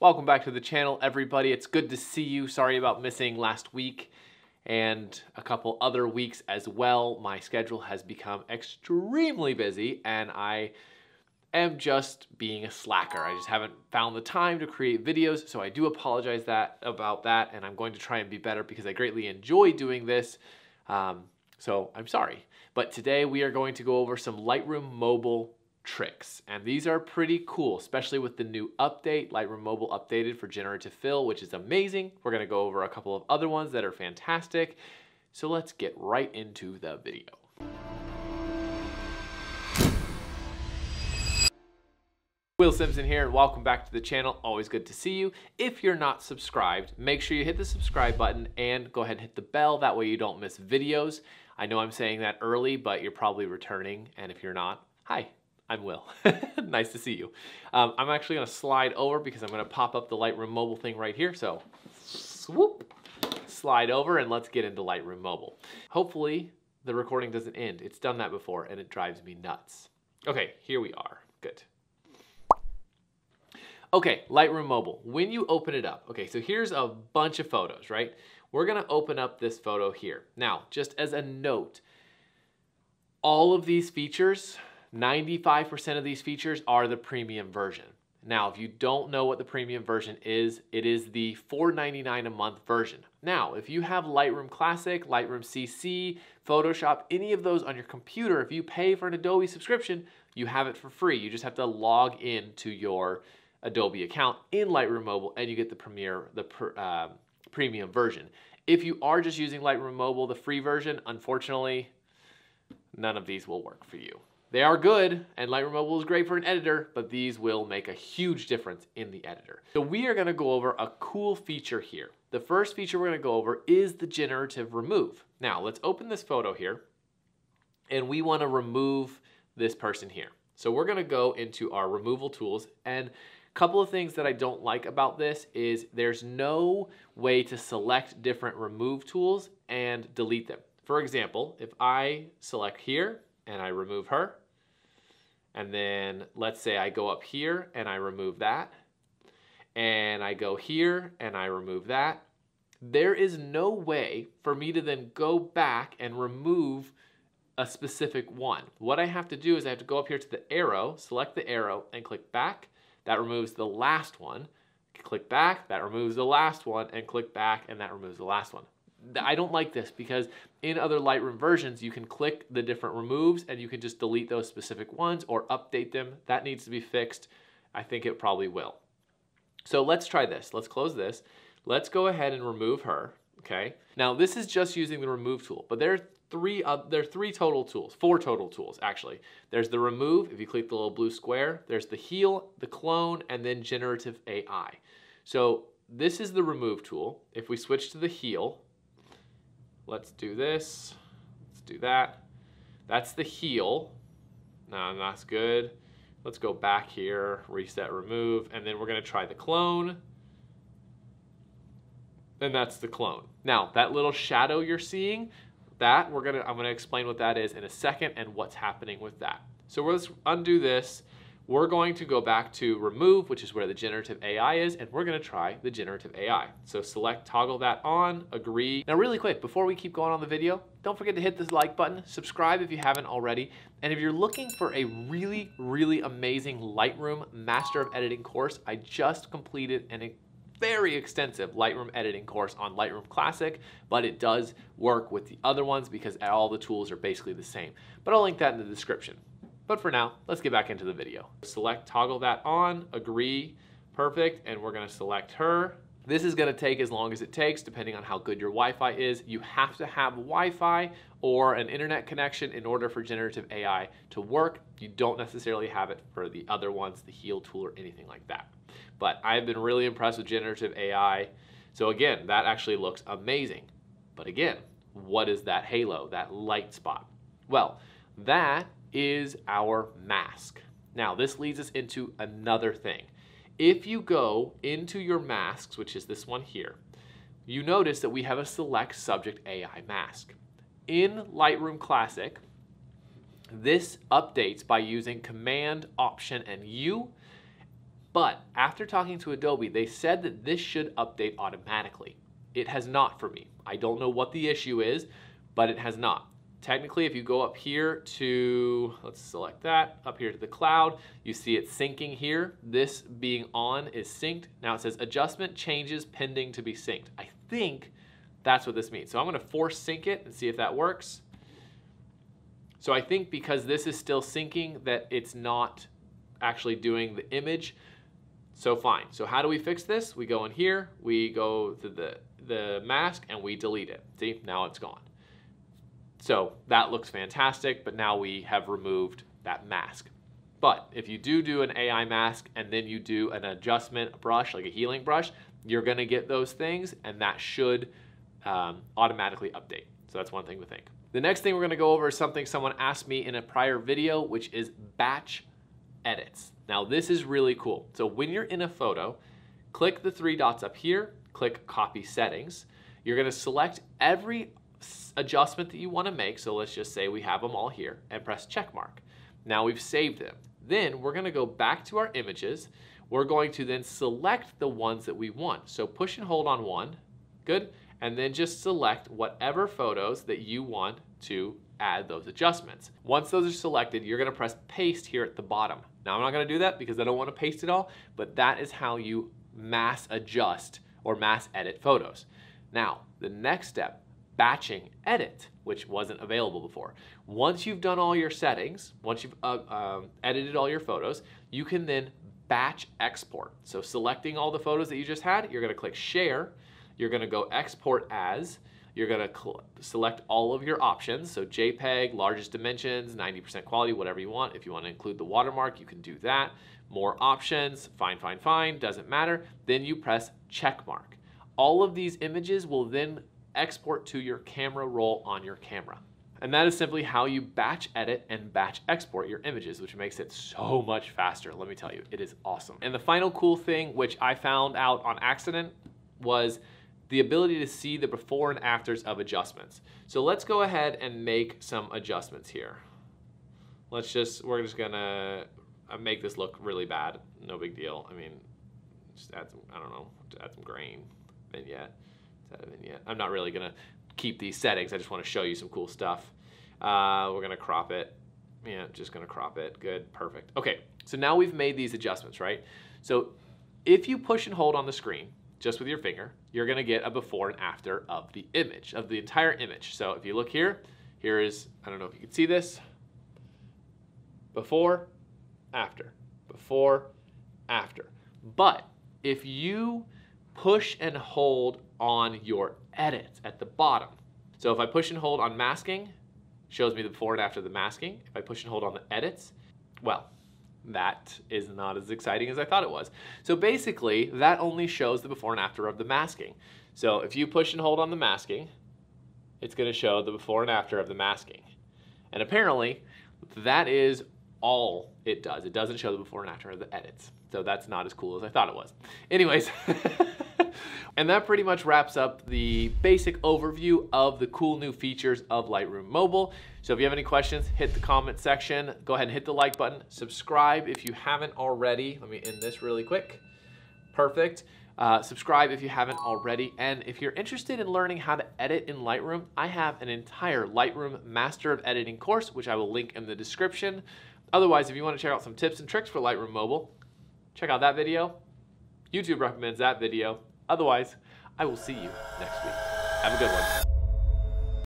Welcome back to the channel, everybody. It's good to see you. Sorry about missing last week and a couple other weeks as well. My schedule has become extremely busy and I am just being a slacker. I just haven't found the time to create videos, so I do apologize about that, and I'm going to try and be better because I greatly enjoy doing this, so I'm sorry. But today we are going to go over some Lightroom Mobile tricks, and these are pretty cool, especially with the new update. Lightroom Mobile updated for Generative Fill, which is amazing. We're going to go over a couple of other ones that are fantastic. So let's get right into the video. Will Simpson here, and welcome back to the channel. Always good to see you. If you're not subscribed, make sure you hit the subscribe button and go ahead and hit the bell. That way you don't miss videos. I know I'm saying that early, but you're probably returning, and if you're not, hi. I'm Will. Nice to see you. I'm actually going to slide over because I'm going to pop up the Lightroom Mobile thing right here. So swoop, slide over, and let's get into Lightroom Mobile. Hopefully the recording doesn't end. It's done that before and it drives me nuts. Okay, here we are. Good. Okay, Lightroom Mobile. When you open it up, okay, so here's a bunch of photos, right? We're going to open up this photo here. Now, just as a note, all of these features, 95% of these features are the premium version. Now, if you don't know what the premium version is, it is the $4.99 a month version. Now, if you have Lightroom Classic, Lightroom CC, Photoshop, any of those on your computer, if you pay for an Adobe subscription, you have it for free. You just have to log in to your Adobe account in Lightroom Mobile and you get the premium version. If you are just using Lightroom Mobile, the free version, unfortunately, none of these will work for you. They are good, and Lightroom Mobile is great for an editor, but these will make a huge difference in the editor. So we are gonna go over a cool feature here. The first feature we're gonna go over is the Generative Remove. Now, let's open this photo here, and we wanna remove this person here. So we're gonna go into our removal tools, and a couple of things that I don't like about this is there's no way to select different remove tools and delete them. For example, if I select here, and I remove her. And then let's say I go up here and I remove that. And I go here and I remove that. There is no way for me to then go back and remove a specific one. What I have to do is I have to go up here to the arrow, select the arrow and click back. That removes the last one. Click back, that removes the last one, and click back and that removes the last one. I don't like this because in other Lightroom versions, you can click the different removes and you can just delete those specific ones or update them. That needs to be fixed. I think it probably will. So let's try this. Let's close this. Let's go ahead and remove her, okay? Now this is just using the remove tool, but there are four total tools actually. There's the remove, if you click the little blue square, there's the heal, the clone, and then generative AI. So this is the remove tool. If we switch to the heal, let's do this, let's do that. That's the heal, no, that's good. Let's go back here, reset, remove, and then we're gonna try the clone. And that's the clone. Now, that little shadow you're seeing, that I'm gonna explain what that is in a second and what's happening with that. So let's undo this. We're going to go back to remove, which is where the generative AI is, and we're gonna try the generative AI. So select, toggle that on, agree. Now really quick, before we keep going on the video, don't forget to hit this like button, subscribe if you haven't already, and if you're looking for a really, really amazing Lightroom Master of Editing course, I just completed a very extensive Lightroom editing course on Lightroom Classic, but it does work with the other ones because all the tools are basically the same. But I'll link that in the description. But for now, let's get back into the video. Select, toggle that on, agree, perfect, and we're gonna select her. This is gonna take as long as it takes, depending on how good your Wi-Fi is. You have to have Wi-Fi or an internet connection in order for generative AI to work. You don't necessarily have it for the other ones, the heal tool or anything like that. But I've been really impressed with generative AI. So again, that actually looks amazing. But again, what is that halo, that light spot? Well, that is our mask. Now this leads us into another thing. If you go into your masks, which is this one here, you notice that we have a select subject AI mask. In Lightroom Classic, this updates by using Command, Option, and U, But after talking to Adobe, they said that this should update automatically. It has not for me. I don't know what the issue is, but it has not. Technically, if you go up here to, let's select that, up here to the cloud, you see it syncing here. This being on is synced. Now it says adjustment changes pending to be synced. I think that's what this means. So I'm going to force sync it and see if that works. So I think because this is still syncing that it's not actually doing the image. So fine. So how do we fix this? We go in here, we go to the mask and we delete it. See, now it's gone. So that looks fantastic, but now we have removed that mask. But if you do an AI mask and then you do an adjustment brush, like a healing brush, you're going to get those things and that should automatically update. So that's one thing to think. The next thing we're going to go over is something someone asked me in a prior video, which is batch edits. Now this is really cool. So when you're in a photo, click the three dots up here, click copy settings. You're going to select every adjustment that you want to make. So let's just say we have them all here and press check mark. Now we've saved them. Then we're going to go back to our images. We're going to then select the ones that we want. So push and hold on one. Good. And then just select whatever photos that you want to add those adjustments. Once those are selected, you're going to press paste here at the bottom. Now I'm not going to do that because I don't want to paste it all, but that is how you mass adjust or mass edit photos. Now the next step, batching edit, which wasn't available before. Once you've done all your settings, once you've edited all your photos, you can then batch export. So selecting all the photos that you just had, you're going to click share. You're going to go export as, you're going to select all of your options. So JPEG, largest dimensions, 90% quality, whatever you want. If you want to include the watermark, you can do that. More options, fine, doesn't matter. Then you press check mark. All of these images will then export to your camera roll on your camera. And that is simply how you batch edit and batch export your images, which makes it so much faster. Let me tell you, it is awesome. And the final cool thing, which I found out on accident, was the ability to see the before and afters of adjustments. So let's go ahead and make some adjustments here. Let's just, we're just gonna make this look really bad. No big deal. I mean, just add some, I don't know, add some grain, vignette, add a vignette. I'm not really gonna keep these settings. I just wanna show you some cool stuff. We're gonna crop it. Yeah, just gonna crop it. Good, perfect. Okay, so now we've made these adjustments, right? So if you push and hold on the screen, just with your finger, you're gonna get a before and after of the image, of the entire image. So if you look here, here is, I don't know if you can see this, before, after, before, after. But if you push and hold on your edits at the bottom, so if I push and hold on masking, shows me the before and after the masking. If I push and hold on the edits, well, that is not as exciting as I thought it was. So basically, that only shows the before and after of the masking. So if you push and hold on the masking, it's going to show the before and after of the masking. And apparently, that is all it does. It doesn't show the before and after of the edits. So that's not as cool as I thought it was. Anyways, and that pretty much wraps up the basic overview of the cool new features of Lightroom Mobile. So if you have any questions, hit the comment section, go ahead and hit the like button, subscribe if you haven't already. Let me end this really quick. Perfect. Subscribe if you haven't already. And if you're interested in learning how to edit in Lightroom, I have an entire Lightroom Master of Editing course, which I will link in the description. Otherwise, if you want to check out some tips and tricks for Lightroom Mobile, check out that video. YouTube recommends that video. Otherwise, I will see you next week. Have a good one.